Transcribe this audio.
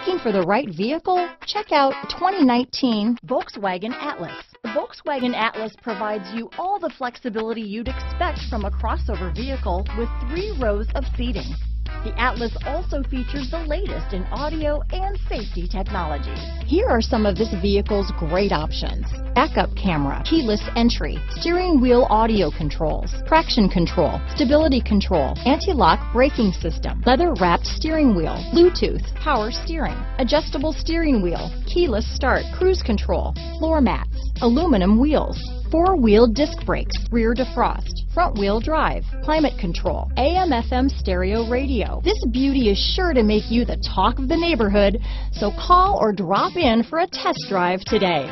Looking for the right vehicle? Check out 2019 Volkswagen Atlas. The Volkswagen Atlas provides you all the flexibility you'd expect from a crossover vehicle with 3 rows of seating. The Atlas also features the latest in audio and safety technology. Here are some of this vehicle's great options: backup camera, keyless entry, steering wheel audio controls, traction control, stability control, anti-lock braking system, leather-wrapped steering wheel, Bluetooth, power steering, adjustable steering wheel, keyless start, cruise control, floor mats, aluminum wheels, 4-wheel disc brakes, rear defrost, front-wheel drive, climate control, AM/FM stereo radio. This beauty is sure to make you the talk of the neighborhood, so call or drop in for a test drive today.